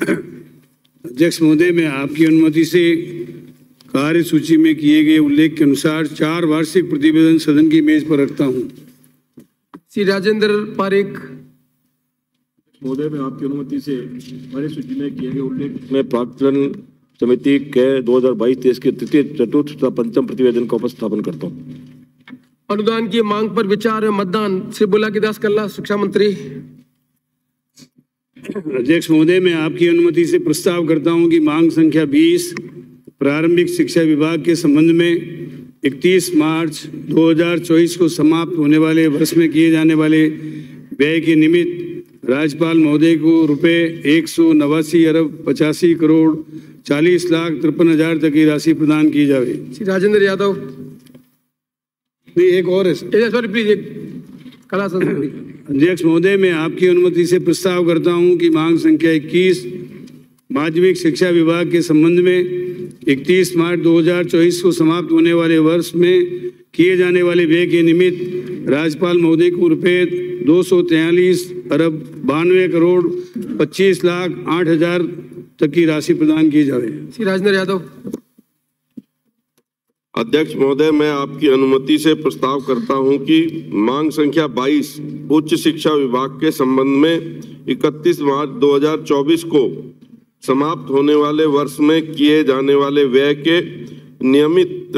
अध्यक्ष महोदय, मैं आपकी अनुमति से कार्य सूची में किए गए उल्लेख के अनुसार 4 वार्षिक प्रतिवेदन सदन की मेज पर रखता हूं। श्री राजेंद्र पारेख महोदय, मैं आपकी अनुमति से कार्य सूची में किए गए उल्लेख में प्राक्कलन समिति के 2022-23 के तृतीय, चतुर्थ तथा पंचम प्रतिवेदन का उपस्थापन करता हूँ। अनुदान की मांग पर विचार एवं मतदान श्री बोला कल्ला शिक्षा मंत्री। अध्यक्ष महोदय, मैं आपकी अनुमति से प्रस्ताव करता हूं कि मांग संख्या 20 प्रारंभिक शिक्षा विभाग के संबंध में 31 मार्च 2024 को समाप्त होने वाले वर्ष में किए जाने वाले व्यय के निमित्त राज्यपाल महोदय को ₹189,85,40,53,000 तक की राशि प्रदान की जावे। श्री राजेंद्र यादव, एक और है सॉरी प्लीज, एक कला संस्कृति। अध्यक्ष महोदय, मैं आपकी अनुमति से प्रस्ताव करता हूं कि मांग संख्या 21 माध्यमिक शिक्षा विभाग के संबंध में 31 मार्च 2024 को समाप्त होने वाले वर्ष में किए जाने वाले व्यय के निमित्त राज्यपाल महोदय को ₹243,92,25,08,000 तक की राशि प्रदान की जाए। श्री राजेंद्र यादव। अध्यक्ष महोदय, मैं आपकी अनुमति से प्रस्ताव करता हूं कि मांग संख्या 22 उच्च शिक्षा विभाग के संबंध में 31 मार्च 2024 को समाप्त होने वाले वर्ष में किए जाने वाले व्यय के नियमित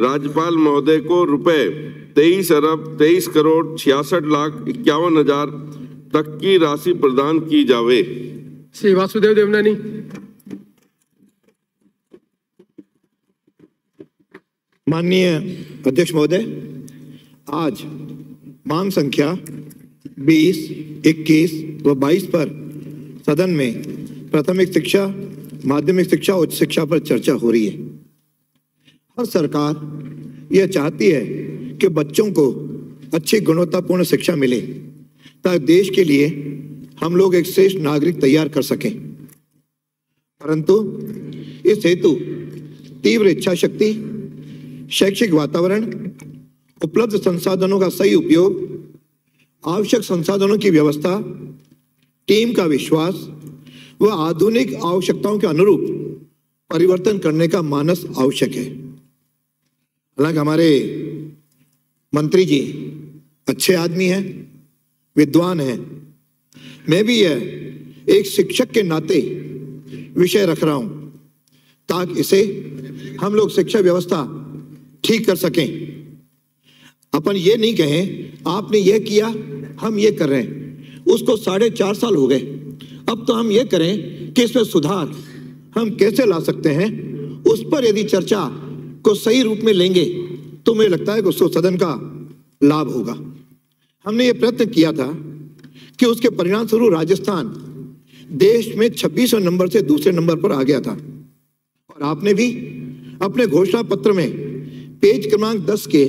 राज्यपाल महोदय को ₹23,23,66,51,000 तक की राशि प्रदान की जावे। श्री वासुदेव देवनानी। माननीय अध्यक्ष महोदय, आज मांग संख्या 20, 21 व 22 पर सदन में प्राथमिक शिक्षा, माध्यमिक शिक्षा, उच्च शिक्षा पर चर्चा हो रही है। हर सरकार यह चाहती है कि बच्चों को अच्छी गुणवत्तापूर्ण शिक्षा मिले ताकि देश के लिए हम लोग एक श्रेष्ठ नागरिक तैयार कर सकें, परंतु इस हेतु तीव्र इच्छा शक्ति, शैक्षिक वातावरण, उपलब्ध संसाधनों का सही उपयोग, आवश्यक संसाधनों की व्यवस्था, टीम का विश्वास व आधुनिक आवश्यकताओं के अनुरूप परिवर्तन करने का मानस आवश्यक है। हालांकि हमारे मंत्री जी अच्छे आदमी हैं, विद्वान हैं, मैं भी यह एक शिक्षक के नाते विषय रख रहा हूं ताकि इसे हम लोग शिक्षा व्यवस्था ठीक कर सकें। अपन ये नहीं कहें आपने ये किया, हम ये कर रहे हैं, उसको 4.5 साल हो गए, अब तो हम ये करें कि इसमें सुधार हम कैसे ला सकते हैं। उस पर यदि चर्चा को सही रूप में लेंगे तो मुझे लगता है कि उसको सदन का लाभ होगा। हमने ये प्रयत्न किया था कि उसके परिणाम स्वरूप राजस्थान देश में 26वें नंबर से दूसरे नंबर पर आ गया था और आपने भी अपने घोषणा पत्र में पेज क्रमांक 10 के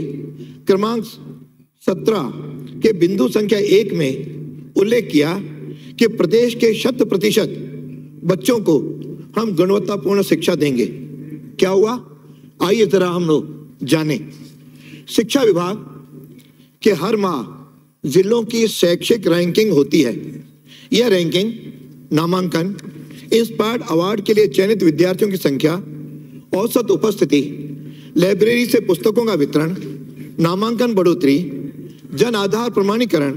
क्रमांक 17 के बिंदु संख्या 1 में उल्लेख किया कि प्रदेश के 100% बच्चों को हम गुणवत्तापूर्ण शिक्षा देंगे। क्या हुआ, आइए जरा हम लोग जाने। शिक्षा विभाग के हर माह जिलों की शैक्षिक रैंकिंग होती है। यह रैंकिंग नामांकन, इंस्पायर्ड अवार्ड के लिए चयनित विद्यार्थियों की संख्या, औसत उपस्थिति, लाइब्रेरी से पुस्तकों का वितरण, नामांकन बढ़ोतरी, जन आधार प्रमाणीकरण,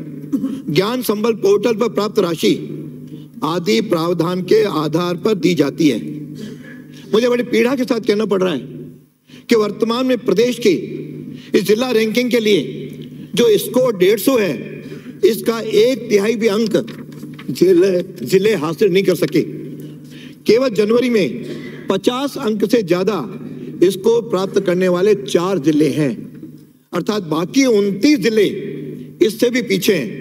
ज्ञान संबल पोर्टल पर प्राप्त राशि आदि प्रावधान के आधार पर दी जाती है। मुझे बड़ी पीड़ा के साथ कहना पड़ रहा है कि वर्तमान में प्रदेश की इस जिला रैंकिंग के लिए जो स्कोर 150 है, इसका 1/3 भी अंक जिले हासिल नहीं कर सके। केवल जनवरी में 50 अंक से ज्यादा इसको प्राप्त करने वाले 4 जिले हैं, अर्थात बाकी 29 जिले इससे भी पीछे हैं।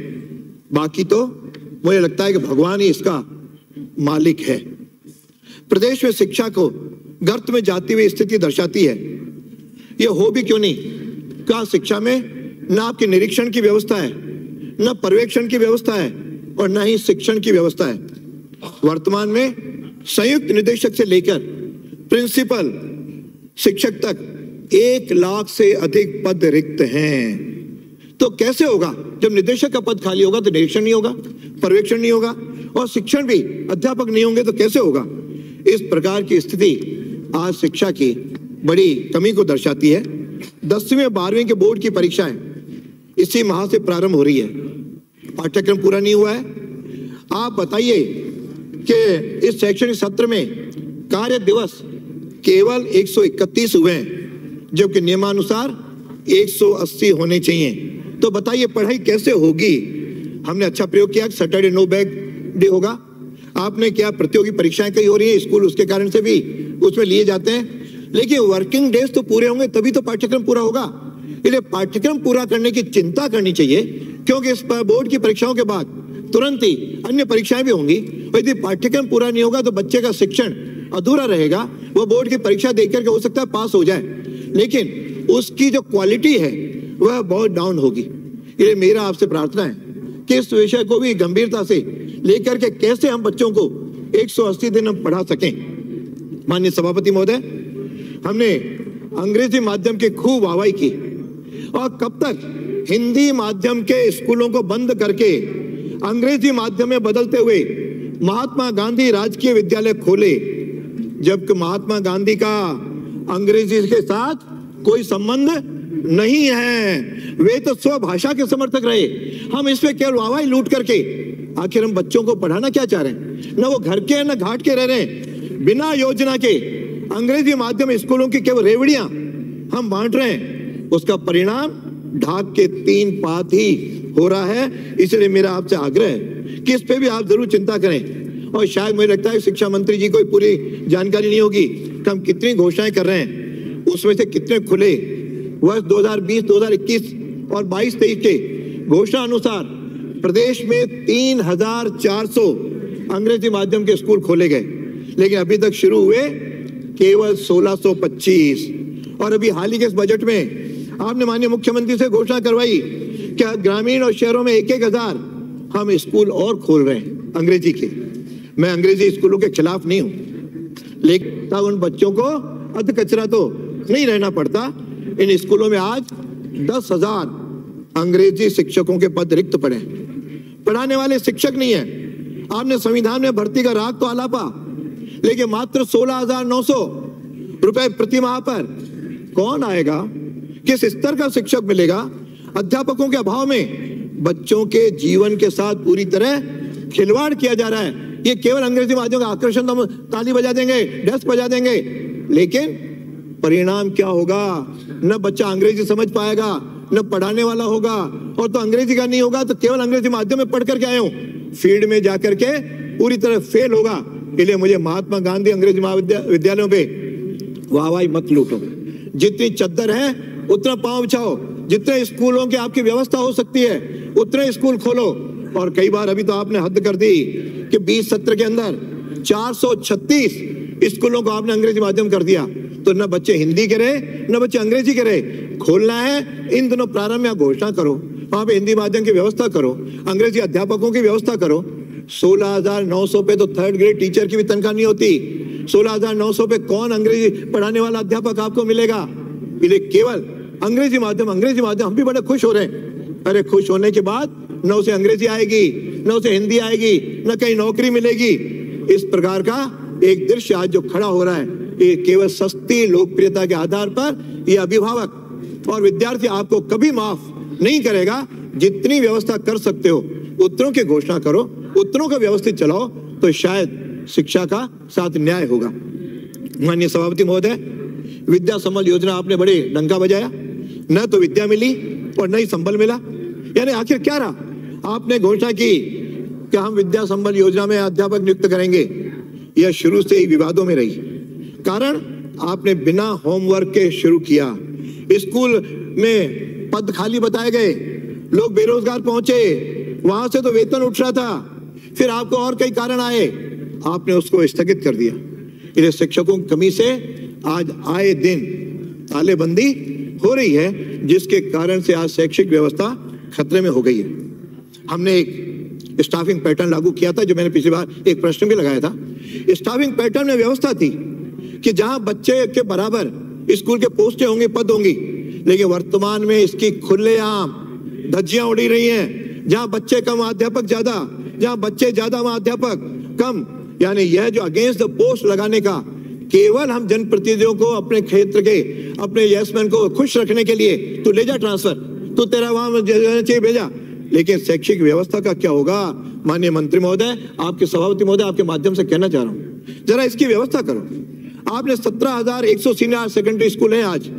बाकी तो मुझे लगता है कि भगवान ही इसका मालिक है। प्रदेश में शिक्षा को गर्त में जाती हुई स्थिति दर्शाती है। यह हो भी क्यों नहीं, क्या शिक्षा में ना आपके निरीक्षण की व्यवस्था है, ना पर्यवेक्षण की व्यवस्था है और ना ही शिक्षण की व्यवस्था है। वर्तमान में संयुक्त निदेशक से लेकर प्रिंसिपल शिक्षक तक 1 लाख से अधिक पद रिक्त हैं। तो कैसे होगा, जब निदेशक का पद खाली होगा तो निरीक्षण नहीं होगा, पर्यवेक्षण नहीं होगा और शिक्षण भी अध्यापक नहीं होंगे तो कैसे होगा। इस प्रकार की स्थिति आज शिक्षा की बड़ी कमी को दर्शाती है। 10वीं और 12वीं के बोर्ड की परीक्षाएं इसी माह से प्रारंभ हो रही है, पाठ्यक्रम पूरा नहीं हुआ है। आप बताइए कि इस शैक्षणिक सत्र में कार्य दिवस केवल 131 हुए हैं, जबकि नियमानुसार 180 होने चाहिए। तो बताइए पढ़ाई कैसे होगी। हमने अच्छा प्रयोग किया, सैटरडे नो बैग डे होगा। आपने क्या प्रतियोगी परीक्षाएं कई हो रही हैं, स्कूल उसके कारण से भी उसमें लिए जाते हैं, लेकिन वर्किंग डेज तो पूरे होंगे तभी तो पाठ्यक्रम पूरा होगा। इसलिए पाठ्यक्रम पूरा करने की चिंता करनी चाहिए, क्योंकि इस बोर्ड की परीक्षाओं के बाद तुरंत ही अन्य परीक्षाएं भी होंगी। यदि पाठ्यक्रम पूरा नहीं होगा तो बच्चे का शिक्षण अधूरा रहेगा। वो बोर्ड की परीक्षा देख करके हो सकता है पास हो जाए, लेकिन उसकी जो क्वालिटी है वह बहुत डाउन होगी। ये मेरा आपसे प्रार्थना है कि इस विषय को भी गंभीरता से लेकर के कैसे हम बच्चों को 180 दिन हम पढ़ा सकें। माननीय सभापति महोदय, हमने अंग्रेजी माध्यम की खूब वाहवाही की, और कब तक हिंदी माध्यम के स्कूलों को बंद करके अंग्रेजी माध्यम में बदलते हुए महात्मा गांधी राजकीय विद्यालय खोले, जबकि महात्मा गांधी का अंग्रेजी के साथ कोई संबंध नहीं है। वे तो स्वभाषा के समर्थक रहे। हम इसमें केवल वाहवाही लूट करके आखिर हम बच्चों को पढ़ाना क्या चाह रहे हैं। ना वो घर के हैं, ना घाट के रह रहे हैं। बिना योजना के अंग्रेजी माध्यम स्कूलों की केवल रेवड़ियां हम बांट रहे हैं। उसका परिणाम ढाक के 3 पात ही हो रहा है। इसलिए मेरा आपसे आग्रह है कि इस पे भी आप जरूर चिंता करें। और शायद मुझे लगता है शिक्षा मंत्री जी को पूरी जानकारी नहीं होगी कि हम कितनी घोषणाएं कर रहे हैं, उसमें से कितने खुले। वर्ष 2020, 2021 और 22-23 के घोषणा अनुसार प्रदेश में 3,400 अंग्रेजी माध्यम के स्कूल खोले गए, लेकिन अभी तक शुरू हुए केवल 1,625। और अभी हाल ही के इस बजट में आपने माननीय मुख्यमंत्री से घोषणा करवाई कि ग्रामीण और शहरों में 1,000 हम स्कूल और खोल रहे हैं अंग्रेजी के। मैं अंग्रेजी स्कूलों के खिलाफ नहीं हूं, लेकिन तब उन बच्चों को अध कचरा तो नहीं रहना पड़ता। इन स्कूलों में आज 10,000 अंग्रेजी शिक्षकों के पद रिक्त पड़े, पढ़ाने वाले शिक्षक नहीं है। आपने संविधान में भर्ती का राग तो आलापा, लेकिन मात्र 16,900 रुपए प्रति माह पर कौन आएगा, किस स्तर का शिक्षक मिलेगा। अध्यापकों के अभाव में बच्चों के जीवन के साथ पूरी तरह खिलवाड़ किया जा रहा है। ये केवल अंग्रेजी माध्यम का आकर्षण, तो ताली बजा देंगे, डेस्क बजा देंगे, लेकिन परिणाम क्या होगा। न बच्चा अंग्रेजी समझ पाएगा, न पढ़ाने वाला होगा, और तो अंग्रेजी का नहीं होगा तो केवल अंग्रेजी माध्यम में पढ़ करके आए हो, फील्ड में जाकर के पूरी तरह फेल होगा। इसलिए मुझे महात्मा गांधी अंग्रेजी विद्यालयों पे वाहवाही मत लूटो। जितनी चद्दर है उतना पांव बिछाओ, जितने स्कूलों की आपकी व्यवस्था हो सकती है उतने स्कूल खोलो। और कई बार अभी तो आपने हद कर दी कि 20 सत्र के अंदर 436 स्कूलों को आपने अंग्रेजी माध्यम कर दिया, तो न बच्चे हिंदी के रहे, न बच्चे अंग्रेजी के रहे। खोलना है इन दोनों प्रारंभ में घोषणा करो, वहां पे हिंदी माध्यम की व्यवस्था करो, अंग्रेजी अध्यापकों की व्यवस्था करो। 16,900 पे तो थर्ड ग्रेड टीचर की भी तनख्वाह नहीं होती। 16,900 पे कौन अंग्रेजी पढ़ाने वाला अध्यापक आपको मिलेगा। इसलिए केवल अंग्रेजी माध्यम अंग्रेजी माध्यम। हम भी बड़े खुश हो रहे हैं। अरे खुश होने के बाद न उसे अंग्रेजी आएगी, न उसे हिंदी आएगी, न कहीं नौकरी मिलेगी। इस प्रकार का एक दृश्य आज जो खड़ा हो रहा है, ये केवल सस्ती लोकप्रियता के आधार पर ये अभिभावक और विद्यार्थी आपको कभी माफ नहीं करेगा। जितनी व्यवस्था कर सकते हो उत्तरों की घोषणा करो, उत्तरों का व्यवस्थित चलाओ, तो शायद शिक्षा का साथ न्याय होगा। माननीय सभापति महोदय, विद्या संबल योजना आपने बड़े डंका बजाया, न तो विद्या मिली और न ही संबल मिला। यानी आखिर क्या रहा। आपने घोषणा की कि हम विद्या संबल योजना में अध्यापक नियुक्त करेंगे। यह शुरू से ही विवादों में रही, कारण आपने बिना होमवर्क के शुरू किया। स्कूल में पद खाली बताए गए, लोग बेरोजगार पहुंचे, वहां से तो वेतन उठ रहा था, फिर आपको और कई कारण आए, आपने उसको स्थगित कर दिया। इन्हें शिक्षकों की कमी से आज आए दिन तालेबंदी हो रही है, जिसके कारण से आज शैक्षिक व्यवस्था खतरे में हो गई है। हमने एक स्टाफिंग पैटर्न लागू किया था, जो मैंने पिछली बार एक प्रश्न भी लगाया था। स्टाफिंग पैटर्न में व्यवस्था थी कि जहां बच्चे के बराबर स्कूल के पोस्टें होंगी, पद होंगी, लेकिन वर्तमान में इसकी खुलेआम धज्जियां उड़ी रही हैं। जहां बच्चे कम अध्यापक ज्यादा, जहां बच्चे ज्यादा वहां अध्यापक कम, यानी यह जो अगेंस्ट द पोस्ट लगाने का केवल हम जनप्रतिनिधियों को अपने क्षेत्र के अपने यशमैन को खुश रखने के लिए तू ले जा ट्रांसफर, तू तेरा वहां चाहिए भेजा, लेकिन शैक्षिक व्यवस्था का क्या होगा? माननीय मंत्री महोदय, आपके सभापति महोदय, आपके माध्यम से कहना चाह रहा हूं, जरा इसकी व्यवस्था करो। आपने 17,100 सीनियर सेकेंडरी स्कूल हैं आज,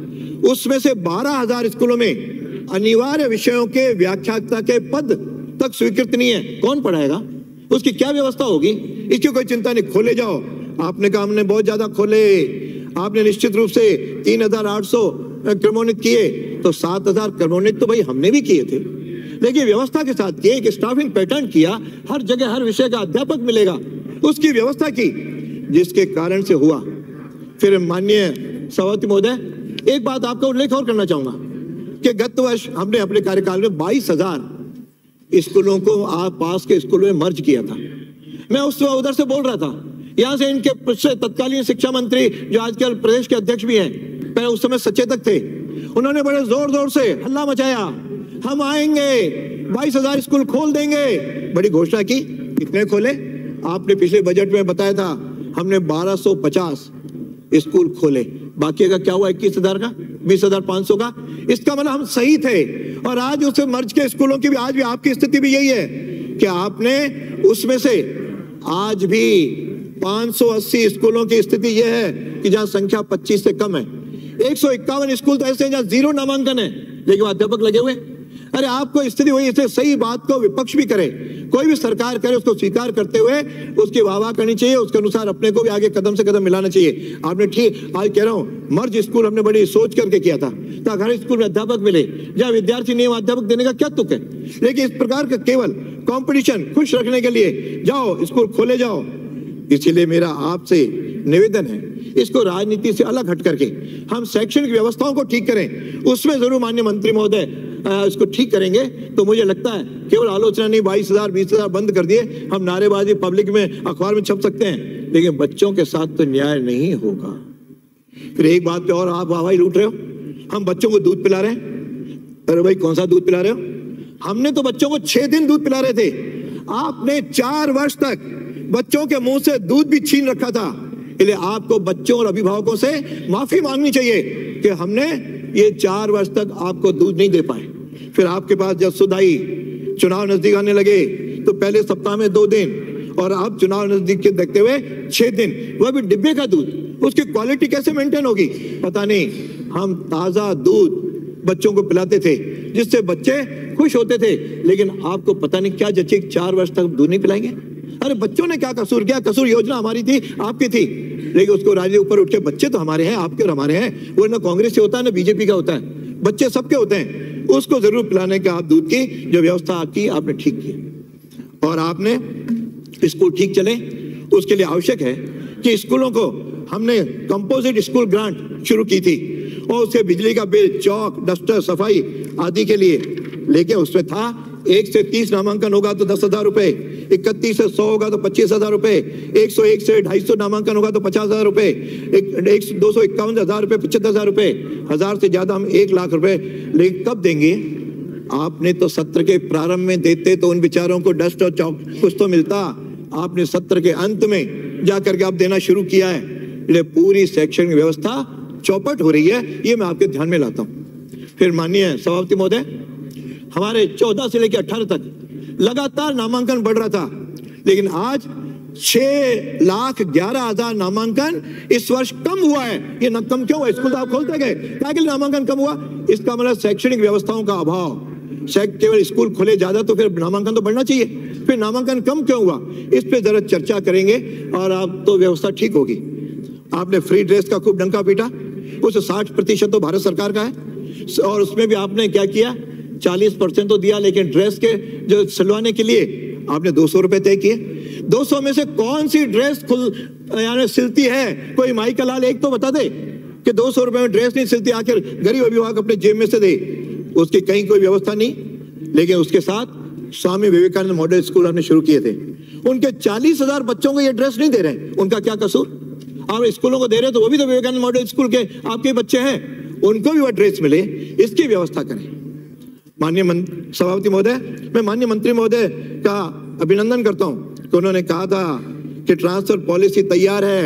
उसमें से 12,000 स्कूलों में अनिवार्य विषयों के व्याख्याता के पद तक स्वीकृत नहीं है। कौन पढ़ाएगा? उसकी क्या व्यवस्था होगी? इसकी कोई चिंता नहीं, खोले जाओ। आपने कहा हमने बहुत ज्यादा खोले, आपने निश्चित रूप से 3,800 क्रमोन्नत किए, तो 7,000 क्रमोन्नत तो भाई हमने भी किए थे, लेकिन व्यवस्था के साथ किए, एक स्टाफिंग पैटर्न किया, हर जगह हर विषय का अध्यापक मिलेगा, उसकी व्यवस्था की, जिसके कारण से हुआ। फिर माननीय सभापति महोदय, एक बात आपका उल्लेख और करना चाहूंगा कि गत वर्ष हमने अपने कार्यकाल में 22,000 स्कूलों को आप पास के स्कूलों में मर्ज किया था। मैं उस वक्त उधर से बोल रहा था, यहाँ से इनके तत्कालीन शिक्षा मंत्री जो आजकल प्रदेश के अध्यक्ष भी हैं, पहले उस समय सचेतक थे, उन्होंने बड़े जोर जोर से हल्ला मचाया, हम आएंगे 22,000 स्कूल खोल देंगे, बड़ी घोषणा की। कितने खोले? आपने पिछले बजट में बताया था हमने 1,250 स्कूल खोले, बाकी का क्या हुआ? 21,000 का, 20,500 का। इसका मतलब हम सही थे। और आज उससे मर्ज के स्कूलों की भी आज भी आपकी स्थिति भी यही है कि आपने उसमें से आज भी 580 स्कूलों की स्थिति यह है कि जहां संख्या 25 से कम है। 151 स्कूल तो ऐसे हैं जहां 0 नामांकन है, लेकिन अध्यापक लगे हुए। अरे आपको स्थिति वही, इससे सही बात को विपक्ष भी करे, कोई भी सरकार करे, उसको स्वीकार करते हुए उसकी वाहवाह करनी चाहिए, उसके अनुसार अपने को भी आगे कदम से कदम मिलाना चाहिए। आपने ठीक, आज कह रहा हूँ, मर्ज स्कूल हमने बड़ी सोच करके किया था ताकि हर स्कूल में अध्यापक मिले, जहाँ विद्यार्थी नहीं अध्यापक देने का क्या तुक है? लेकिन इस प्रकार का केवल कॉम्पिटिशन खुश रखने के लिए जाओ स्कूल खोले जाओ। इसीलिए मेरा आपसे निवेदन है, इसको राजनीति से अलग हट करके हम शैक्षणिक व्यवस्थाओं को ठीक करें, उसमें जरूर माननीय मंत्री महोदय इसको ठीक करेंगे। तो मुझे लगता है केवल आलोचना नहीं, 22,000 20,000 बंद कर दिए, हम नारेबाजी पब्लिक में अखबार में छप सकते हैं, लेकिन बच्चों के साथ तो न्याय नहीं होगा। फिर एक बात पे और आप वाहवाही लूट रहे हो, हम बच्चों को दूध पिला रहे हैं। अरे भाई कौन सा दूध पिला रहे हो? हमने तो बच्चों को 6 दिन दूध पिला रहे थे, आपने 4 वर्ष तक बच्चों के मुंह से दूध भी छीन रखा था। इसलिए आपको बच्चों और अभिभावकों से माफी मांगनी चाहिए कि हमने ये 4 वर्ष तक आपको दूध नहीं दे पाए। फिर आपके पास जब सुध आई, चुनाव नजदीक आने लगे, तो पहले सप्ताह में 2 दिन और अब चुनाव नजदीक के देखते हुए 6 दिन, वह भी डिब्बे का दूध, उसकी क्वालिटी कैसे मेंटेन होगी पता नहीं। हम ताजा दूध बच्चों को पिलाते थे जिससे बच्चे खुश होते थे, लेकिन आपको पता नहीं क्या जचे 4 वर्ष तक दूध नहीं पिलाएंगे। अरे बच्चों ने क्या कसूर किया? कसूर योजना हमारी थी, आपकी थी, लेकिन उसको राज्य ऊपर उठ के, बच्चे तो हमारे हैं, आपके और हमारे हैं, वो ना कांग्रेस से होता है ना बीजेपी का होता है, बच्चे सबके होते हैं, उसको जरूर पिलाने का आप दूध की जो व्यवस्था की आपने ठीक की। और आपने स्कूल ठीक चले उसके लिए आवश्यक है कि स्कूलों को हमने कंपोजिट स्कूल ग्रांट शुरू की थी और उससे बिजली का बिल, चौक, डस्टर, सफाई आदि के लिए, लेकिन उसमें था 1 से 30 नामांकन होगा तो 10,000 रुपए, 31 से 100 होगा तो 25,000 रुपए, 101 से 250 नामांकन होगा तो 50,000 रुपए, 251,000 रुपए 75,000 रुपए, 1000 से ज्यादा हम 1 लाख रुपए लेकिन कब देंगे? आपने तो सत्र के प्रारंभ में देते तो उन बिचारों को डस्ट और चौक कुछ तो मिलता, आपने सत्र के अंत में जाकर के आप देना शुरू किया है, इसलिए पूरी शैक्षणिक व्यवस्था चौपट हो रही है, ये मैं आपके ध्यान में लाता हूँ। फिर माननीय सभापति महोदय, हमारे 14 से लेकर 18 तक लगातार नामांकन बढ़ रहा था, लेकिन आज 6,11,000 नामांकन इस वर्ष कम हुआ है। ये ना कम क्यों हुआ? स्कूल तो आप खोलते गए, ताकि नामांकन कम हुआ। इसका मतलब शैक्षणिक व्यवस्थाओं का अभाव। केवल स्कूल खुले ज्यादा तो फिर नामांकन तो बढ़ना चाहिए, फिर नामांकन कम क्यों हुआ? इस पर जरा चर्चा करेंगे और अब तो व्यवस्था ठीक होगी। आपने फ्री ड्रेस का खूब डंका पीटा, उसे 60% तो भारत सरकार का है, और उसमें भी आपने क्या किया? 40% तो दिया, लेकिन ड्रेस के जो सिलवाने के लिए आपने 200 रुपए तय किए। 200 में से कौन सी ड्रेस यानी सिलती है? कोई माई का लाल एक तो बता दे कि 200 रुपए में ड्रेस नहीं सिलती, आखिर गरीब अभिभावक अपने जेब में से दे, उसकी कहीं कोई व्यवस्था नहीं। लेकिन उसके साथ स्वामी विवेकानंद मॉडल स्कूल हमने शुरू किए थे, उनके 40,000 बच्चों को ये ड्रेस नहीं दे रहे, उनका क्या कसूर? आप स्कूलों को दे रहे तो वो भी तो विवेकानंद मॉडल स्कूल के आपके बच्चे हैं, उनको भी वह ड्रेस मिले, इसकी व्यवस्था करें। माननीय सभापति महोदय, मैं माननीय मंत्री महोदय का अभिनंदन करता हूं कि उन्होंने कहा था कि ट्रांसफर पॉलिसी तैयार है,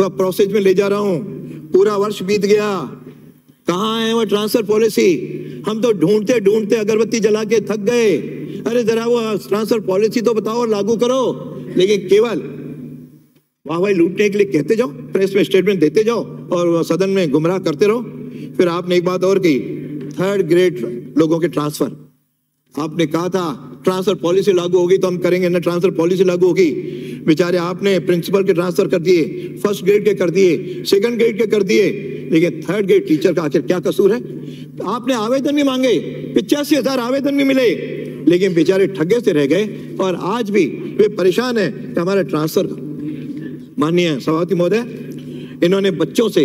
वह प्रोसेस में ले जा रहा हूं। पूरा वर्ष बीत गया, कहाँ है वह ट्रांसफर पॉलिसी? हम तो ढूंढते ढूंढते अगरबत्ती जला के थक गए। अरे जरा वो ट्रांसफर पॉलिसी तो बताओ और लागू करो, लेकिन केवल वाह वाह लूटने के लिए कहते जाओ, प्रेस में स्टेटमेंट देते जाओ और सदन में गुमराह करते रहो। फिर आपने एक बात और कही, थर्ड ग्रेड लोगों के ट्रांसफर। आपने कहा था ट्रांसफर पॉलिसी लागू होगी तो हम करेंगे ना, ट्रांसफर पॉलिसी लागू होगी। बेचारे आपने प्रिंसिपल के ट्रांसफर कर दिए, फर्स्ट ग्रेड के कर दिए, सेकंड ग्रेड के कर दिए, लेकिन थर्ड ग्रेड टीचर का आखिर क्या कसूर है? आपने आवेदन भी मांगे, 85,000 आवेदन भी मिले, लेकिन बेचारे ठगे से रह गए और आज भी वे परेशान है कि हमारा ट्रांसफर। माननीय सभापति महोदय, इन्होंने बच्चों से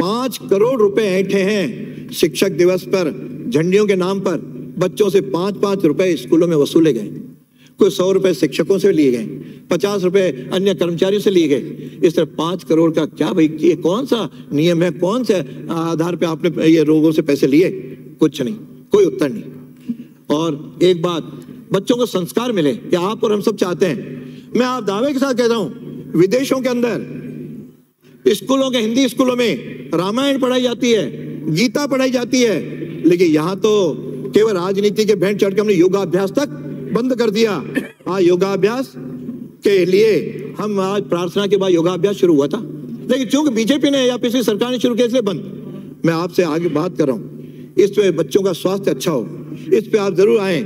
5 करोड़ रुपए ऐंठे हैं। शिक्षक दिवस पर झंडियों के नाम पर बच्चों से 5-5 रुपए स्कूलों में वसूले गए। कोई 100 रुपए शिक्षकों से लिए गए, 50 रुपए अन्य कर्मचारियों से लिए गए। इस तरह 5 करोड़ का क्या भाई, ये कौन सा नियम है, कौन से आधार पे आपने ये लोगों से पैसे लिए? कुछ नहीं, कोई उत्तर नहीं। और एक बात, बच्चों को संस्कार मिले कि आप और हम सब चाहते हैं। मैं आप दावे के साथ कहता हूँ, विदेशों के अंदर स्कूलों के हिंदी स्कूलों में रामायण पढ़ाई जाती है, गीता पढ़ाई जाती है, लेकिन यहाँ तो केवल राजनीति के भेंट चढ़ के हमने योगाभ्यास तक बंद कर दिया। हाँ, योगाभ्यास के लिए हम आज प्रार्थना के बाद योगाभ्यास शुरू हुआ था, लेकिन चूंकि बीजेपी ने या पिछली सरकार ने शुरू किया इसलिए बंद। मैं आपसे आगे बात कर रहा हूँ, इस पर बच्चों का स्वास्थ्य अच्छा हो, इस पर आप जरूर आए।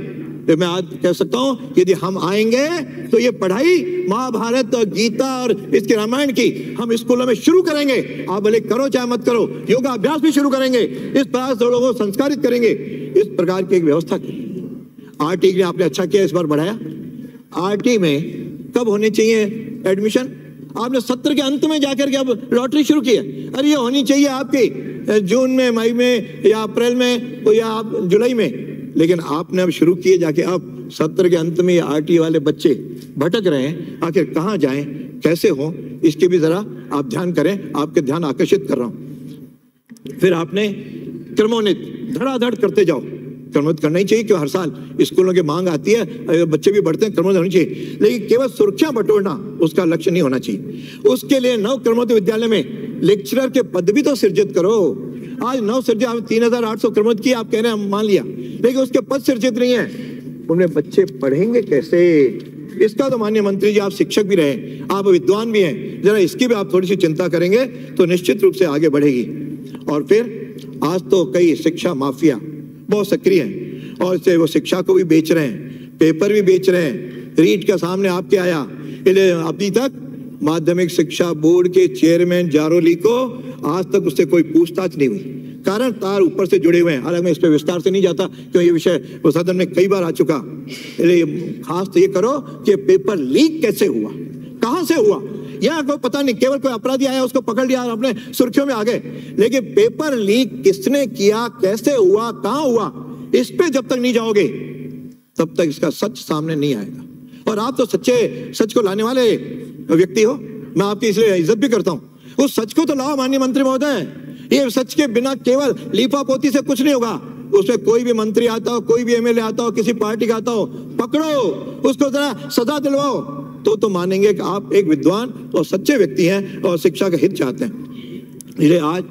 मैं आज कह सकता हूं यदि हम आएंगे तो ये पढ़ाई महाभारत और गीता और इसके रामायण की हम स्कूलों में शुरू करेंगे। आप भले करो चाहे मत करो, योगाभ्यास भी शुरू करेंगे। इस प्रकार से लोगों को संस्कारित करेंगे। इस प्रकार की एक व्यवस्था की। आरटी ने आपने अच्छा किया, इस बार बढ़ाया। आरटी में कब होने चाहिए एडमिशन? आपने 17 के अंत में जाकर के अब लॉटरी शुरू की है। अरे ये होनी चाहिए आपकी जून में, मई में या अप्रैल में या आप जुलाई में, लेकिन आपने अब शुरू किए जाके अब 17 के अंत में आरटी वाले बच्चे भटक रहे हैं। आखिर कहाँ जाएं, कैसे हो, इसके भी जरा आप ध्यान करें। आपके ध्यान आकर्षित कर रहा हूं। फिर आपने क्रमोन्नत धड़ाधड़ करते जाओ। क्रमोन्नत करना ही चाहिए, क्यों हर साल स्कूलों की मांग आती है, बच्चे भी बढ़ते हैं, क्रमोन्नत होनी चाहिए। लेकिन केवल सुर्खियां बटोरना उसका लक्ष्य नहीं होना चाहिए। उसके लिए नव क्रमोन्नत विद्यालय में लेक्चरर के पद भी तो सृजित करो। आज 9 सृजित 3,800 क्रमोन्नत की आप कह रहे हैं, मान लिया, लेकिन उसके पद सृजित नहीं है। उनमें बच्चे पढ़ेंगे कैसे? इसका तो माननीय मंत्री जी आप शिक्षक भी रहे, आप विद्वान भी हैं, जरा इसकी भी आप थोड़ी सी चिंता करेंगे तो निश्चित रूप से आगे बढ़ेगी। और फिर आज तो कई शिक्षा माफिया बहुत सक्रिय हैं और इससे वो शिक्षा को भी बेच रहे हैं, पेपर भी बेच रहे हैं। रीट का सामने आपके आया, अभी तक माध्यमिक शिक्षा बोर्ड के चेयरमैन जारोली को आज तक उससे कोई पूछताछ नहीं हुई। कारण तार ऊपर से जुड़े हुए हैं, हालांकि मैं इस पर विस्तार से नहीं जाता क्योंकि ये विषय सदन में कई बार आ चुका। खास तो ये करो कि पेपर लीक कैसे हुआ, कहां से हुआ, यह कोई पता नहीं। केवल कोई अपराधी आया, उसको पकड़ लिया, अपने सुर्खियों में आ गए, लेकिन पेपर लीक किसने किया, कैसे हुआ, कहां हुआ, इस पर जब तक नहीं जाओगे तब तक इसका सच सामने नहीं आएगा। और आप तो सच्चे सच को लाने वाले व्यक्ति हो, मैं आपकी इसलिए इज्जत भी करता हूं। उस सच को तो लाओ माननीय मंत्री महोदय। ये सच के बिना केवल लीफा पोती से कुछ नहीं होगा। उसमें कोई भी मंत्री आता हो, कोई भी एमएलए आता हो, किसी पार्टी का आता हो, पकड़ो उसको, जरा सजा दिलवाओ, तो मानेंगे कि आप एक विद्वान और सच्चे व्यक्ति हैं और शिक्षा का हित चाहते हैं। इसलिए आज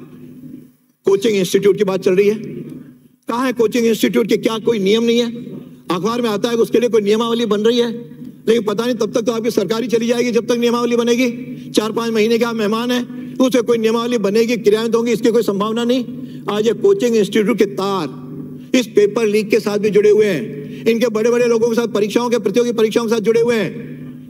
कोचिंग इंस्टीट्यूट की बात चल रही है। कहाँ है कोचिंग इंस्टीट्यूट के, क्या कोई नियम नहीं है? अखबार में आता है उसके लिए कोई नियमावली बन रही है, लेकिन पता नहीं, तब तक तो आपकी सरकारी चली जाएगी जब तक नियमावली बनेगी। 4-5 महीने के आप मेहमान हैं, उसे कोई नियमावली बनेगी, क्रियान्वित होंगी, इसकी कोई संभावना नहीं। आज ये कोचिंग इंस्टीट्यूट के तार इस पेपर लीक के साथ भी जुड़े हुए हैं, इनके बड़े बड़े लोगों के साथ, परीक्षाओं के प्रतियोगी परीक्षाओं के साथ जुड़े हुए हैं।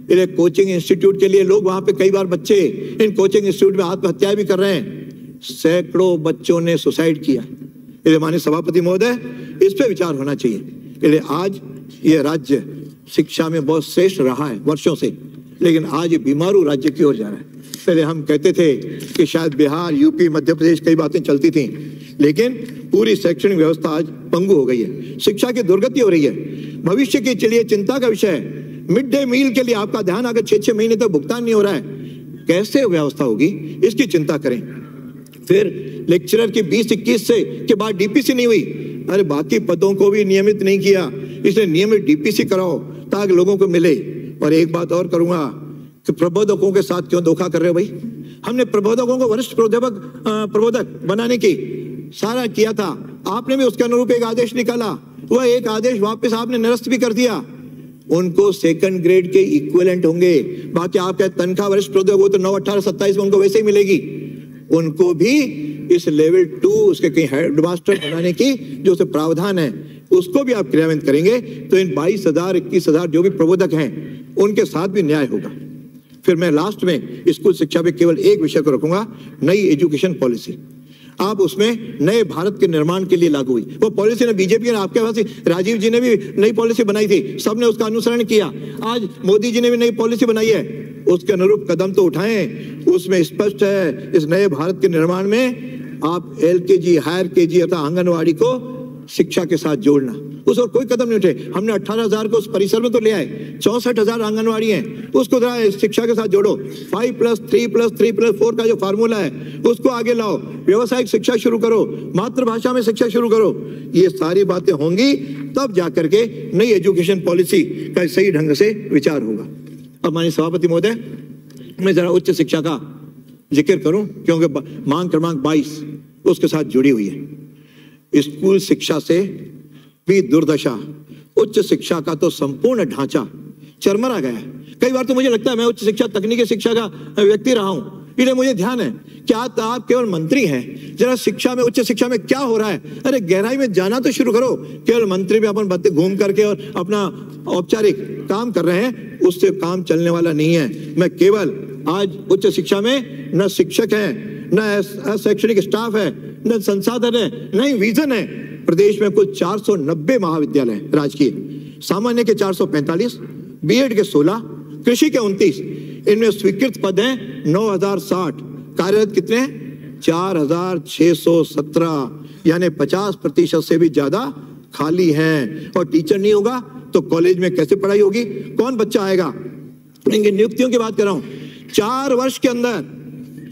इसलिए कोचिंग इंस्टीट्यूट के लिए लोग वहां पे, कई बार बच्चे इन कोचिंग इंस्टीट्यूट में आत्महत्या भी कर रहे हैं। सैकड़ों बच्चों ने सुसाइड किया। इसलिए माननीय सभापति महोदय, इस पर विचार होना चाहिए। इसलिए आज ये राज्य शिक्षा में बहुत श्रेष्ठ रहा है वर्षों से, लेकिन आज ये बीमारू राज्य की ओर जा रहा है। पहले हम कहते थे कि शायद बिहार, यूपी, मध्य प्रदेश, कई बातें चलती थीं, लेकिन पूरी शैक्षणिक व्यवस्था आज पंगु हो गई है। शिक्षा की दुर्गति हो रही है, भविष्य के लिए चिंता का विषय है। मिड डे मील के लिए आपका ध्यान अगर 6-6 महीने तक भुगतान नहीं हो रहा है, कैसे व्यवस्था होगी, इसकी चिंता करें। फिर लेक्चरर की 20-21 से के बाद डीपीसी नहीं हुई, अरे बाकी पदों को भी नियमित नहीं किया, इसलिए नियमित डीपीसी कराओ ताक लोगों को मिले। और एक बात और करूंगा कि प्रबोधकों के साथ क्यों धोखा कर रहे हो भाई। हमने प्रबोधकों को वरिष्ठ प्रबोधक बनाने की सारा किया था, आपने भी उसके अनुरूप एक आदेश निकाला, वह एक आदेश वापस आपने निरस्त भी कर दिया। उनको सेकंड ग्रेड के इक्विवेलेंट होंगे। बाकी आपका तनख्वाह वरिष्ठ प्रबोधक वो तो 9, 18, 27 में उनको वैसे ही मिलेगी। उनको भी इस लेवल 2 उसके कहीं हेडमास्टर बनाने की जो से प्रावधान है उसको भी आप क्रियान्वित करेंगे तो इन 22,000 21,000 जो भी प्रबोधक हैं उनके साथ भी न्याय होगा। फिर मैं लास्ट में स्कूल शिक्षा पे केवल एक विषय को रखूंगा, नई एजुकेशन पॉलिसी। आप उसमें नए भारत के निर्माण के लिए लागू हुई वो पॉलिसी ना बीजेपी ने, आपके पास राजीव जी ने भी नई पॉलिसी बनाई थी, सबने उसका अनुसरण किया। आज मोदी जी ने भी नई पॉलिसी बनाई है, उसके अनुरूप कदम तो उठाएं। उसमें स्पष्ट है इस नए भारत के निर्माण में आप LKG हायर KG अर्थात आंगनवाड़ी को शिक्षा के साथ जोड़ना, उस और कोई कदम नहीं उठे। हमने 18,000 को उस परिसर में तो ले आए, 64,000 आंगनवाड़ी हैं, उसको शिक्षा के साथ जोड़ो। 5+3+3+4 का जो फार्मूला है उसको आगे लाओ, व्यवसायिक शिक्षा शुरू करो, मातृभाषा में शिक्षा शुरू करो। ये सारी बातें होंगी तब जाकर के नई एजुकेशन पॉलिसी का सही ढंग से विचार होगा। अब माननीय सभापति महोदय, मैं जरा उच्च शिक्षा का जिक्र करूं क्योंकि मांग क्रमांक 22 उसके साथ जुड़ी हुई है। स्कूल शिक्षा से भी दुर्दशा, उच्च शिक्षा का तो संपूर्ण ढांचा चरमरा गया है। कई बार तो मुझे लगता है, मैं उच्च शिक्षा तकनीकी शिक्षा का व्यक्ति रहा हूं, इसलिए मुझे ध्यान है कि आप केवल मंत्री हैं, जरा शिक्षा में उच्च शिक्षा में क्या हो रहा है अरे गहराई में जाना तो शुरू करो। केवल मंत्री भी अपन बत्ते घूम करके और अपना औपचारिक काम कर रहे हैं, उससे काम चलने वाला नहीं है। मैं केवल आज उच्च शिक्षा में न शिक्षक है, न शैक्षणिक स्टाफ है, न संसाधन है, न ही विजन है। प्रदेश में कुल 490 महाविद्यालय हैं राजकीय, सामान्य के 445, बीएड के 16, कृषि के 29। इनमें स्वीकृत पद हैं 9,060, कार्यरत कितने हैं 4,617, यानी 50% से भी ज्यादा खाली हैं। और टीचर नहीं होगा तो कॉलेज में कैसे पढ़ाई होगी, कौन बच्चा आएगा। इनकी नियुक्तियों की बात कर रहा हूं, 4 वर्ष के अंदर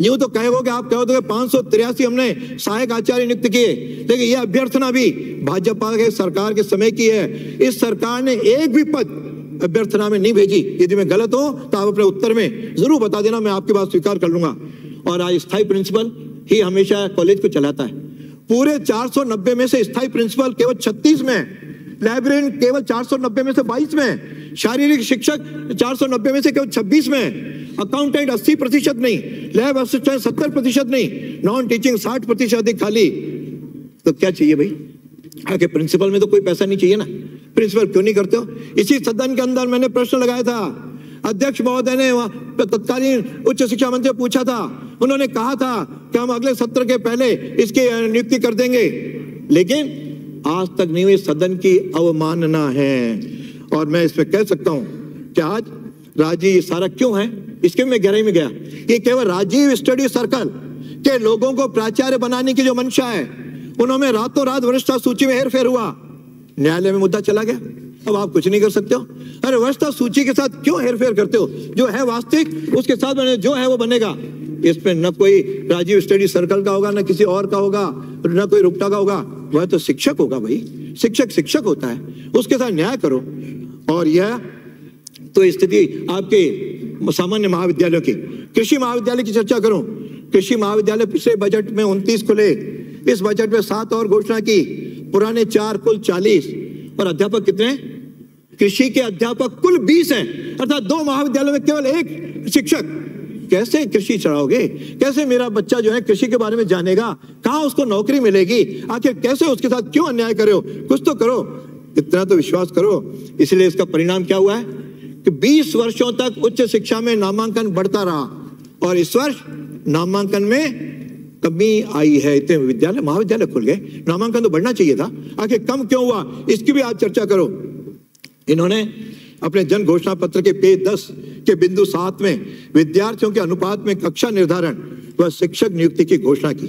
यूं तो कहोगे कि आप कहोगे 583 हमने सहायक आचार्य नियुक्त किए। देखिए यह अभ्यर्थना भी भाजपा के सरकार के समय की है, इस सरकार ने एक भी पद अभ्यर्थना में नहीं भेजी। यदि मैं गलत हूं तो आप अपने उत्तर में जरूर बता देना, मैं आपकी बात स्वीकार कर लूंगा। और आज स्थायी प्रिंसिपल ही हमेशा कॉलेज को चलाता है। पूरे 490 में से स्थायी प्रिंसिपल केवल 36 में, लाइब्रेरियन केवल 490 में से 22 में, शारीरिक शिक्षक 490 में से केवल 26 में, अकाउंटेंट 80% नहीं, लैब असिस्टेंट 70% नहीं, नॉन टीचिंग 60% खाली। तो क्या चाहिए भाई, आगे प्रिंसिपल में तो कोई पैसा नहीं चाहिए ना, प्रिंसिपल क्यों नहीं करते हो। इसी सदन के अंदर मैंने प्रश्न लगाया था, अध्यक्ष महोदय ने तत्कालीन उच्च शिक्षा मंत्री पूछा था, उन्होंने कहा था कि हम अगले सत्र के पहले इसकी नियुक्ति कर देंगे, लेकिन आज तक नहीं हुई। सदन की अवमानना है। और मैं इसमें कह सकता हूं कि आज राजीव ये सारा क्यों है, इसके मैं गहराई में गया। ये केवल राजीव स्टडी सर्कल के लोगों को प्राचार्य बनाने की जो मंशा है, उन्होंने रातों रात वरिष्ठता सूची में हेरफेर हुआ, न्यायालय में मुद्दा चला गया। अब आप कुछ नहीं कर सकते हो। अरे वरिष्ठता सूची के साथ क्यों हेरफेर करते हो, जो है वास्तविक उसके साथ बने, जो है वो बनेगा। इसमें न कोई राजीव स्टडी सर्कल का होगा, न किसी और का होगा, न कोई रुकटा का होगा। वह तो शिक्षक होगा भाई, शिक्षक शिक्षक होता है, उसके साथ न्याय करो। और यह तो स्थिति आपके सामान्य महाविद्यालयों की। कृषि महाविद्यालय की चर्चा करूं, कृषि महाविद्यालय पिछले बजट में 29 खुले, इस बजट में 7 और घोषणा की, पुराने 4 कुल 40। और अध्यापक कितने, कृषि के अध्यापक कुल 20 हैं, अर्थात 2 महाविद्यालयों में केवल 1 शिक्षक। कैसे कृषि चढ़ाओगे, कैसे मेरा बच्चा जो है कृषि के बारे में जानेगा, कहाँ उसको नौकरी मिलेगी, आखिर कैसे, उसके साथ क्यों अन्याय कर रहे हो, कुछ तो करो, इतना तो विश्वास करो। इसलिए इसका परिणाम क्या हुआ है कि 20 वर्षों तक उच्च शिक्षा में नामांकन बढ़ता रहा और इस वर्ष नामांकन में कमी आई है। इतने विद्यालय महाविद्यालय खुल गए, नामांकन तो बढ़ना चाहिए था, आखिर कम क्यों हुआ, इसकी भी आप चर्चा करो। इन्होंने अपने जन घोषणा पत्र के पेज 10 के बिंदु 7 में विद्यार्थियों के अनुपात में कक्षा निर्धारण व शिक्षक नियुक्ति की घोषणा की।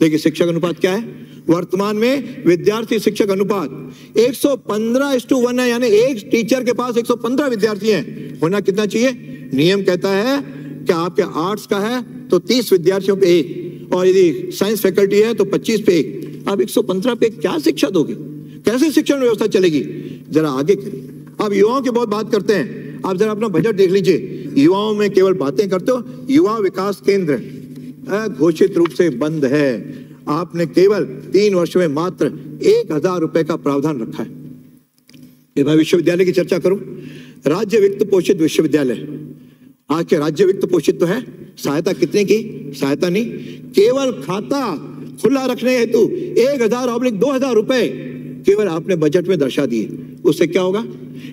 देखिए शिक्षक अनुपात क्या है, वर्तमान में विद्यार्थी शिक्षक अनुपात 115:1 है, यानी एक टीचर के पास 115 विद्यार्थी हैं। होना कितना चाहिए, नियम कहता है कि आपके आर्ट्स का है तो 30 विद्यार्थियों पे एक, और यदि साइंस फैकल्टी है तो 25 पे एक। आप 115 पे क्या शिक्षा दोगे, कैसे शिक्षण व्यवस्था चलेगी। जरा आगे करिए, अब युवाओं की बहुत बात करते हैं, आप जरा अपना बजट देख लीजिए, युवाओं में केवल बातें करते हो। युवा विकास केंद्र घोषित रूप से बंद है। आपने केवल 3 वर्ष में मात्र 1,000 रुपए का प्रावधान रखा है। मैं विश्वविद्यालय की चर्चा करूं, राज्य वित्त पोषित विश्वविद्यालय, आज के राज्य वित्त पोषित तो है, सहायता कितने की, सहायता नहीं, केवल खाता खुला रखने हेतु 1,000/2,000 रुपए केवल आपने बजट में दर्शा दिए। उससे क्या होगा?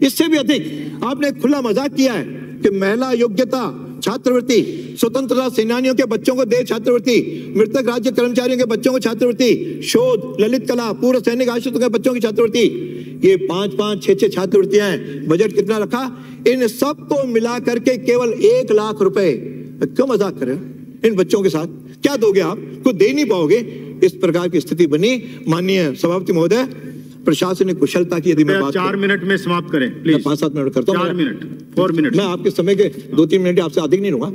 इससे भी अधिक आपने खुला मजाक किया है कि महिला योग्यता छात्रवृत्ति, स्वतंत्रता सेनानियों के बच्चों को दे छात्रवृत्ति, मृतक राज्य कर्मचारियों के बच्चों को छात्रवृत्ति, शोध, ललित कला, पूर्व सैनिक आश्रितों के बच्चों की छात्रवृत्ति, ये 5-5, 6-6 छात्रवृत्तियां हैं। बजट कितना रखा? इन सबको मिला करके केवल 1 लाख रुपए। क्यों मजाक कर रहे हो इन बच्चों के साथ? क्या दोगे आप? कुछ दे नहीं पाओगे। इस प्रकार की स्थिति बनी। माननीय सभापति महोदय, प्रशासनिक कुशलता की यदि मैं बात 4 मिनट में समाप्त करें प्लीज, 5-7 मिनट करता हूँ, 4 मिनट 4 मिनट। मैं आपके समय के 2-3 मिनट आपसे अधिक नहीं लूंगा।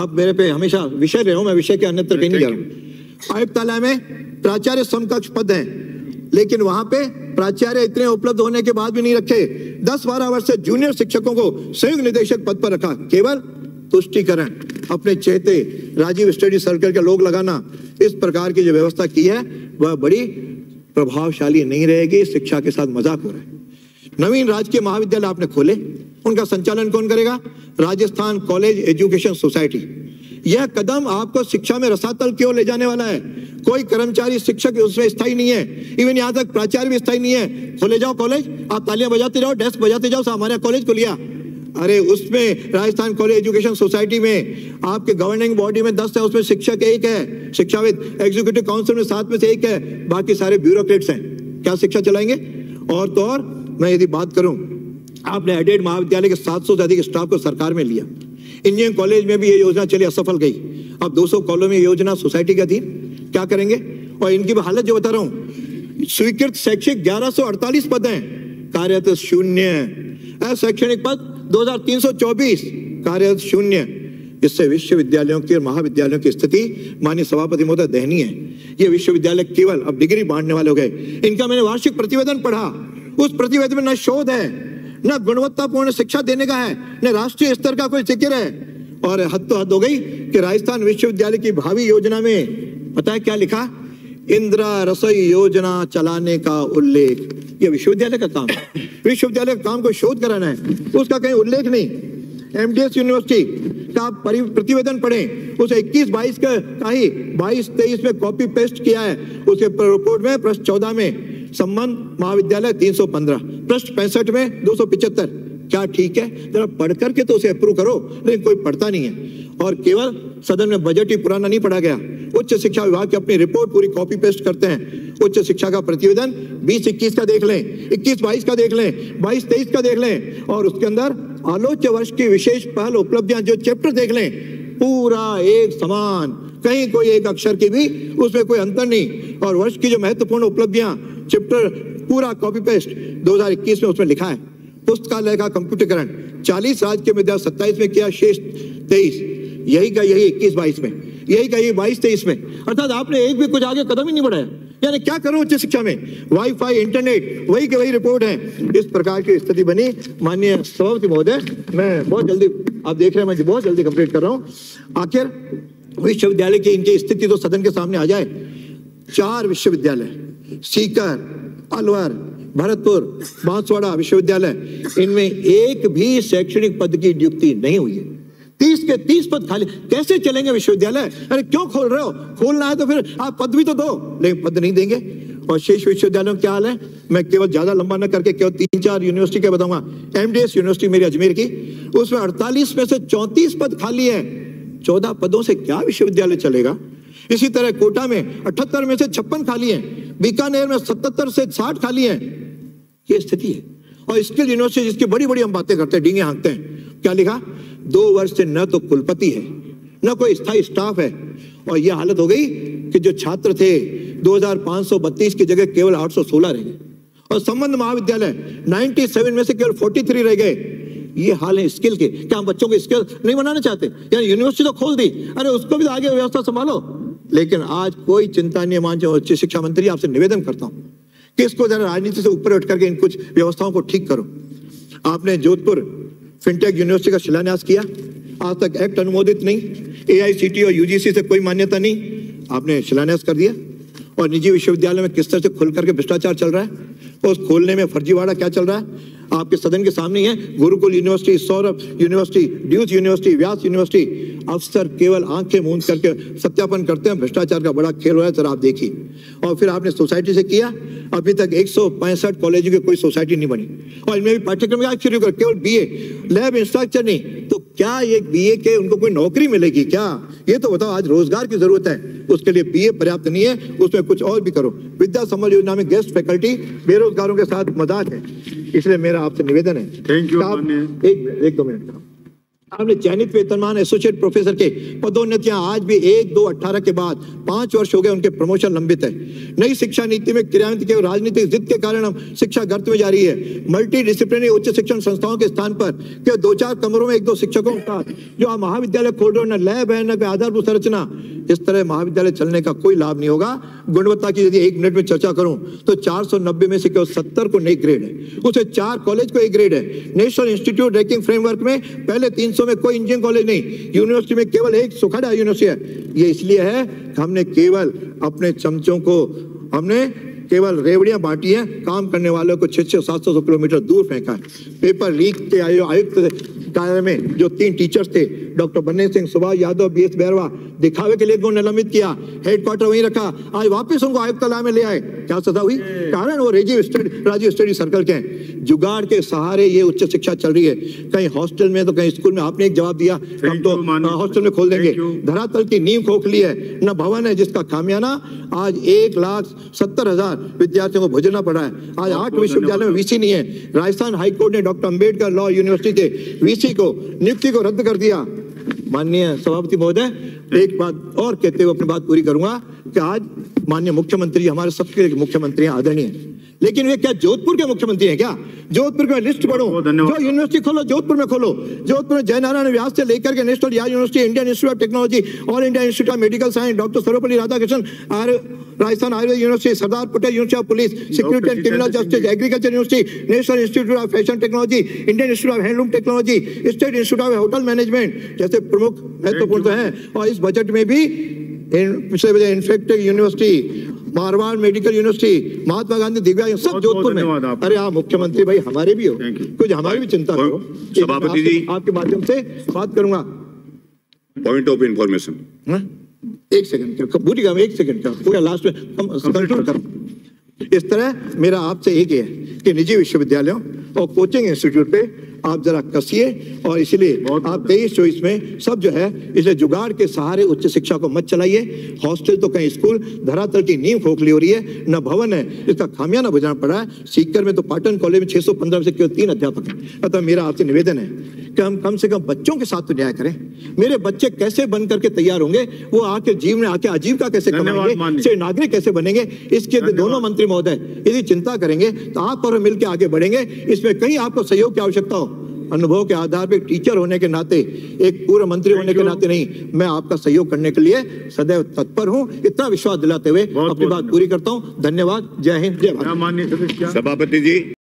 आप मेरे पे हमेशा विषय रहे हो, मैं विषय के अन्यत्र कहीं नहीं जा रहा हूँ। आयुक्तालय में प्राचार्य समकक्ष पद हैं, लेकिन वहां पे प्राचार्य इतने उपलब्ध होने के बाद भी नहीं रखे। 10-12 वर्ष से जूनियर शिक्षकों को संयुक्त निदेशक पद पर रखा, केवल तुष्टिकरण, अपने चेते राजीव स्टडी सर्कल के लोग लगाना। इस प्रकार की जो व्यवस्था की है वह बड़ी प्रभावशाली नहीं रहेगी। शिक्षा के साथ मजाक हो रहा है। नवीन राजकीय महाविद्यालय आपने खोले, उनका संचालन कौन करेगा? Rajasthan college education society. यह कदम आपको शिक्षा में रसातल की ओर ले जाने वाला है। कोई कर्मचारी शिक्षक उसमें स्थायी नहीं है, इवन यहाँ तक प्राचार्य भी स्थायी नहीं है। खोले जाओ कॉलेज, आप तालियां बजाते जाओ, डेस्क बजाते जाओ, हमारे कॉलेज को लिया। अरे उसमें राजस्थान कॉलेज एजुकेशन सोसाइटी में आपके गवर्निंग बॉडी में 10 है, उसमें शिक्षक 1 है, शिक्षाविद, एग्जीक्यूटिव काउंसिल में 7 में से 1 है, बाकी सारे ब्यूरोक्रेट्स हैं। क्या शिक्षा चलाएंगे? और तो और मैं यदि बात करूं, आपने एडेड महाविद्यालय के 700 से अधिक स्टाफ को सरकार में लिया। इंजीनियरिंग कॉलेज में भी ये योजना चली, असफल गई। अब 200 कॉलेज में योजना सोसाइटी के अधीन, क्या करेंगे? और इनकी हालत जो बता रहा हूँ, स्वीकृत शैक्षिक 1148 पद हैं, कार्यरत 0, अशैक्षणिक पद 2324, कार्यरत 0। इससे विश्वविद्यालयों की और महाविद्यालयों की स्थिति माननीय सभापति महोदय दयनीय है। ये विश्वविद्यालय केवल अब डिग्री बांटने वाले हो गए। इनका मैंने वार्षिक प्रतिवेदन पढ़ा, उस प्रतिवेदन में न शोध है, न गुणवत्तापूर्ण शिक्षा देने का है, न राष्ट्रीय स्तर का कोई जिक्र है। और हद तो हद हो गई कि राजस्थान विश्वविद्यालय की भावी योजना में पता है क्या लिखा? इंदिरा रसोई योजना चलाने का उल्लेख। यह विश्वविद्यालय का काम है। विश्वविद्यालय का काम को शोध कराना है, उसका कहीं उल्लेख नहीं। एमडीएस यूनिवर्सिटी का प्रतिवेदन पढ़ें, उसे 21-22 का ही 22-23 में कॉपी पेस्ट किया है। उसके रिपोर्ट में पृष्ठ 14 में संबंध महाविद्यालय 315, पृष्ठ 65 में 275। क्या ठीक है? जरा पढ़ करके तो उसे अप्रूव करो, लेकिन कोई पढ़ता नहीं है। और केवल सदन में बजट ही पुराना नहीं पढ़ा गया, उच्च शिक्षा विभाग की अपनी रिपोर्ट पूरी कॉपी पेस्ट करते हैं। उच्च शिक्षा का प्रतिवेदन 20-21 का देख लें, 21-22 का देख लें, 22-23 का देख लें, और उसके अंदर आलोच्य वर्ष की विशेष पहल उपलब्धियां जो चैप्टर देख लें, पूरा एक समान, कहीं कोई एक अक्षर की भी उसमें कोई अंतर नहीं। और वर्ष की जो महत्वपूर्ण उपलब्धियां चैप्टर पूरा कॉपी पेस्ट 2021 में उसमें लिखा है। पुस्तकालय का कंप्यूटरीकरण 40 राज्य के विद्यालय 27 में किया, शेष 23, यही का यही 21-22 में, यही का यही 22-23 में। अर्थात आपने एक भी कुछ आगे कदम ही नहीं बढ़ाया। यानी क्या करो उच्च शिक्षा में? वाईफाई, इंटरनेट, वही के वही रिपोर्ट है। इस प्रकार की स्थिति बनी। माननीय सभापति महोदय, मैं बहुत जल्दी, आप देख रहे हैं मैं बहुत जल्दी कंप्लीट कर रहा हूँ। आखिर विश्वविद्यालय की इनकी स्थिति तो सदन के सामने आ जाए। 4 विश्वविद्यालय, सीकर, अलवर, भरतपुर, बांसवाड़ा विश्वविद्यालय, इनमें एक भी शैक्षणिक पद की नियुक्ति नहीं हुई है। 30 के 30 पद खाली। कैसे चलेंगे विश्वविद्यालय? अरे क्यों खोल रहे हो? खोलना है तो फिर आप पद भी तो दो, लेकिन पद नहीं देंगे। और शेष विश्वविद्यालयों क्या हाल है? मैं केवल ज्यादा लंबा न करके केवल 3-4 यूनिवर्सिटी के बताऊंगा। एमडीएस यूनिवर्सिटी मेरी अजमेर की, उसमें 48 में से 34 पद खाली है। 14 पदों से क्या विश्वविद्यालय चलेगा? इसी तरह कोटा में 78 में से 56 खाली है, बीकानेर में 77 से 60 खाली है। ये स्थिति है। और स्किल यूनिवर्सिटी, जिसकी बड़ी बड़ी हम बातें करते हैं, डींगे हाँकते हैं, क्या लिखा? 2 वर्ष से न तो कुलपति है, न कोई स्थायी स्टाफ है। और यह हालत हो गई कि जो छात्र थे 2532 की जगह केवल 816 रह गए। और संबंध महाविद्यालय 97 में से केवल 43 रह गए। ये हाल है स्किल के। क्या हम बच्चों को स्किल नहीं बनाना चाहते? यानी यूनिवर्सिटी तो खोल दी, अरे उसको भी आगे व्यवस्था संभालो। लेकिन आज कोई चिंता नहीं। मान जाओ, उच्च शिक्षा मंत्री, आपसे निवेदन करता हूँ कि इसको जरा राजनीति से ऊपर उठ करके इन कुछ व्यवस्थाओं को ठीक करो। आपने जोधपुर फिनटेक यूनिवर्सिटी का शिलान्यास किया, आज तक एक्ट अनुमोदित नहीं, AICTE और UGC से कोई मान्यता नहीं, आपने शिलान्यास कर दिया। और निजी विश्वविद्यालय में किस तरह से खुल करके भ्रष्टाचार चल रहा है, उस खोलने में फर्जीवाड़ा क्या चल रहा है, आपके सदन के सामने ही है। गुरुकुल यूनिवर्सिटी, सौरभ यूनिवर्सिटी, ड्यूट यूनिवर्सिटी, व्यास यूनिवर्सिटी, अफसर केवल आंखें मूंद करके सत्यापन करते हैं। भ्रष्टाचार का बड़ा खेल हो रहा है सर, आप देखिए। और फिर आपने सोसाइटी से किया, अभी तक 165 कॉलेजों की कोई सोसाइटी नहीं बनी, और इनमें भी पाठ्यक्रम आज शुरू कर केवल BA लैब इंस्ट्रक्चर नहीं, तो क्या ये BA के उनको कोई नौकरी मिलेगी क्या? ये तो बताओ, आज रोजगार की जरूरत है, उसके लिए BA पर्याप्त नहीं है, उसमें कुछ और भी करो। विद्या संबल योजना में गेस्ट फैकल्टी बेरोजगारों के साथ मजाक है, इसलिए मेरा आपसे निवेदन है। Thank you. एक दो मिनट आपने चयनित वेतनमान एसोसिएट प्रोफेसर के पदोन्नतियां आज भी 1-2-18 के बाद 5 वर्ष हो गए, उनके प्रमोशन लंबित है। नई शिक्षा नीति में क्रियान्वित के राजनीतिक जिद के कारण हम शिक्षा गर्त में जा रही है। मल्टी डिसिप्लिनरी उच्च शिक्षण संस्थाओं के स्थान पर केवल 2-4 कमरों में 1-2 शिक्षकों का जो आप महाविद्यालय खोल रहे हो, न लैब है न आधारभूत संरचना, इस तरह महाविद्यालय चलने का कोई लाभ नहीं होगा। गुणवत्ता की यदि 1 मिनट में चर्चा करूं तो 490 में से केवल 70 को नए ग्रेड है, उसे 4 कॉलेज को एक ग्रेड है। नेशनल इंस्टीट्यूट रैंकिंग फ्रेमवर्क में पहले 300 में कोई इंजीनियरिंग कॉलेज नहीं, यूनिवर्सिटी में केवल एक सुखड़ा यूनिवर्सिटी है। ये इसलिए है कि हमने केवल अपने चमचों को, हमने केवल रेवड़ियां बांटी हैं, काम करने वालों को 600-700 किलोमीटर दूर फेंका है। पेपर लीक के आयुक्त कार्य में जो 3 टीचर्स थे, डॉक्टर बन्ने सिंह, सुभाष यादव, BS बैरवा, दिखावे के लिए निलंबित किया, हेडक्वार्टर वहीं रखा, आज वापस उनको आयुक्त कला में ले आए। क्या सजा हुई? कारण वो राजीव स्टडी सर्कल के हैं। जुगाड़ के सहारे ये उच्च शिक्षा चल रही है, कहीं हॉस्टल में तो कहीं स्कूल में। आपने एक जवाब दिया, हम तो हॉस्टल में खोल देंगे, धरातल की नींव खोखली है, न भवन है, जिसका खामियाना आज 1,70,000 विद्यार्थियों को भुगतना पड़ा है। आज 8 विश्वविद्यालय में VC नहीं है। राजस्थान हाईकोर्ट ने डॉक्टर अम्बेडकर लॉ यूनिवर्सिटी के VC को नियुक्ति को रद्द कर दिया। माननीय सभापति महोदय, एक बात और कहते हुए अपनी बात पूरी करूंगा कि आज माननीय मुख्यमंत्री हमारे सबके मुख्यमंत्री आदरणीय हैं, लेकिन वे क्या जोधपुर के मुख्यमंत्री हैं? क्या जोधपुर की लिस्ट पढ़ो, जो यूनिवर्सिटी खोलो जोधपुर में खोलो। जोधपुर में जय नारायण व्यास से लेकर के national university, Indian institute of technology, all India institute of medical science, doctor Sarvepalli Radhakrishnan, Rajasthan Ayurved university, Sardar Patel university of police, security and criminal justice, agriculture university, national institute of fashion technology, Indian institute of handloom technology, state institute of hotel management जैसे प्रमुख महत्वपूर्ण हैं। और इस budget में भी पिछले infected university, Marwar medical university, Mahatma Gandhi दिव्यांग, सब जोधपुर में। अरे आप मुख्यमंत्री भाई हमारे भी हो, कुछ हमारी भी चिंता करो। सभापति जी, आपके माध्यम से बात करूंगा, पॉइंट ऑफ इंफॉर्मेशन। एक सेकंड लास्ट में कंट्रोल करो। इस तरह मेरा आपसे एक है कि निजी विश्वविद्यालयों और कोचिंग इंस्टीट्यूट पे आप जरा कसिए, और इसीलिए आप 23-24 में सब जो है, इसलिए जुगाड़ के सहारे उच्च शिक्षा को मत चलाइए। हॉस्टल तो कहीं स्कूल, धरातल की नींव खोखली हो रही है, न भवन है, इसका खामियाना भुगतना पड़ा है। सीकर में तो पाटन कॉलेज में 615 में से केवल 3 अध्यापक हैं। अतः मेरा आपसे निवेदन है कि हम कम से कम बच्चों के साथ तो न्याय करें। मेरे बच्चे कैसे बन करके तैयार होंगे, वो आके जीव में आके आजीविका कैसे कमाएंगे, से नागरिक कैसे बनेंगे, इसके दोनों मंत्री महोदय यदि चिंता करेंगे तो आप और मिलकर आगे बढ़ेंगे। इसमें कहीं आपको सहयोग की आवश्यकता हो। अनुभव के आधार पर टीचर होने के नाते, एक पूर्व मंत्री होने के नाते नहीं, मैं आपका सहयोग करने के लिए सदैव तत्पर हूं। इतना विश्वास दिलाते हुए अपनी बात पूरी करता हूं। धन्यवाद। जय हिंद, जय भारत। सभापति जी।